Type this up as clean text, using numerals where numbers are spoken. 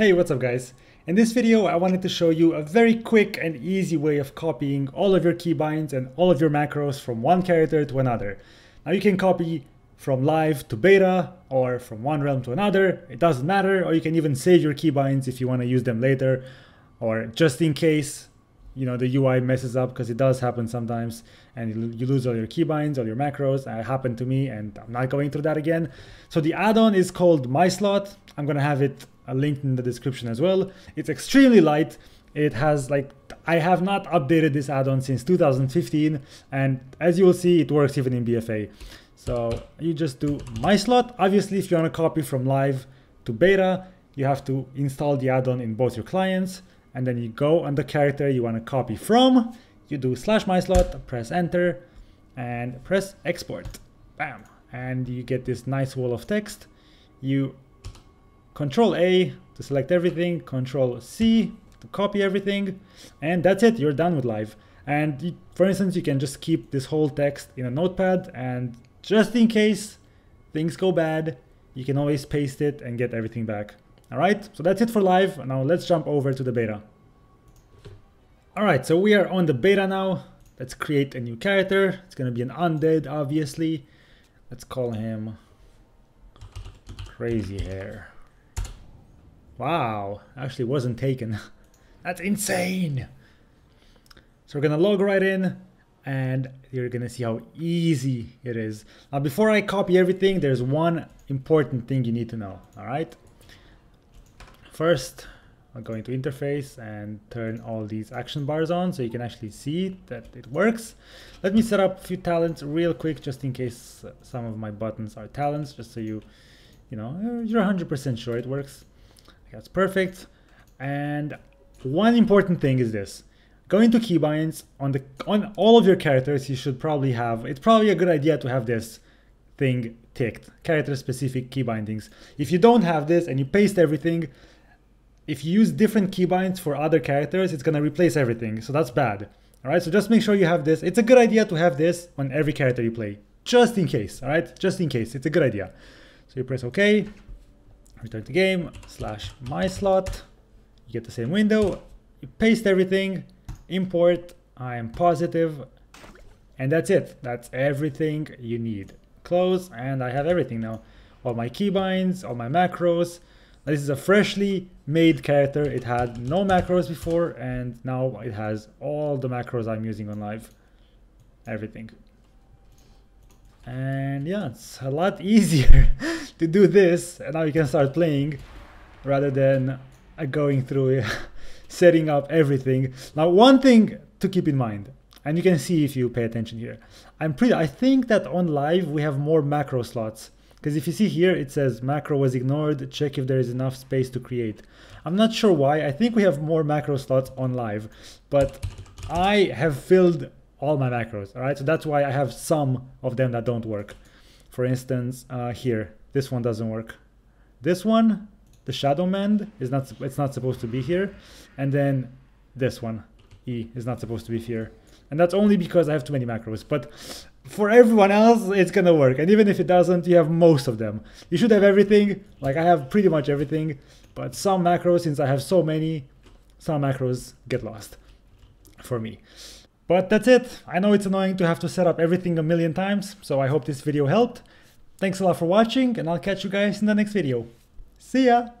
Hey, what's up guys? In this video I wanted to show you a very quick and easy way of copying all of your keybinds and all of your macros from one character to another. Now you can copy from Live to Beta or from one realm to another, it doesn't matter, or you can even save your keybinds if you want to use them later or just in case, you know, the UI messes up, because it does happen sometimes and you lose all your keybinds, all your macros. It happened to me and I'm not going through that again. So the add-on is called MySlot. I'm going to have it linked in the description as well. It's extremely light. It has like, I have not updated this add-on since 2015, and as you will see, it works even in BFA. So you just do MySlot. Obviously, if you want to copy from Live to Beta, you have to install the add-on in both your clients, and then you go on the character you want to copy from, you do /MySlot, press enter, and press export. Bam! And you get this nice wall of text. You Control A to select everything, Control C to copy everything, and that's it, you're done with Live. And you, for instance, you can just keep this whole text in a notepad, and just in case things go bad, you can always paste it and get everything back. Alright, so that's it for Live. Now let's jump over to the Beta. Alright, so we are on the Beta now. Let's create a new character. It's gonna be an undead, obviously. Let's call him Crazy Hair. Wow, actually wasn't taken. That's insane. So we're gonna log right in and you're gonna see how easy it is. Now before I copy everything, there's one important thing you need to know, all right? First, I'll go into interface and turn all these action bars on so you can actually see that it works. Let me set up a few talents real quick, just in case some of my buttons are talents, just so you know, you're 100% sure it works. That's perfect. And one important thing is this: go into keybinds on all of your characters. You should probably have, it's probably a good idea to have this thing ticked, character specific keybindings. If you don't have this and you paste everything, if you use different keybinds for other characters, it's gonna replace everything, so that's bad. All right, so just make sure you have this. It's a good idea to have this on every character you play, just in case. All right, just in case, it's a good idea. So you press OK, return to game, /MySlot, you get the same window, you paste everything, import, I am positive, and that's it. That's everything you need. Close, and I have everything now. All my keybinds, all my macros. Now, this is a freshly made character. It had no macros before, and now it has all the macros I'm using on Live. Everything. And yeah, it's a lot easier to do this, and now you can start playing rather than going through setting up everything. Now, one thing to keep in mind, and you can see if you pay attention here, I think that on Live we have more macro slots, because if you see here it says macro was ignored, check if there is enough space to create. I'm not sure why. I think we have more macro slots on Live, but I have filled all my macros, all right? So that's why I have some of them that don't work. For instance, here, this one doesn't work. This one, the shadow mend, it's not supposed to be here. And then this one, E, is not supposed to be here. And that's only because I have too many macros, but for everyone else, it's gonna work. And even if it doesn't, you have most of them. You should have everything, like I have pretty much everything, but some macros, since I have so many, some macros get lost for me. But that's it. I know it's annoying to have to set up everything a million times, so I hope this video helped. Thanks a lot for watching, and I'll catch you guys in the next video. See ya!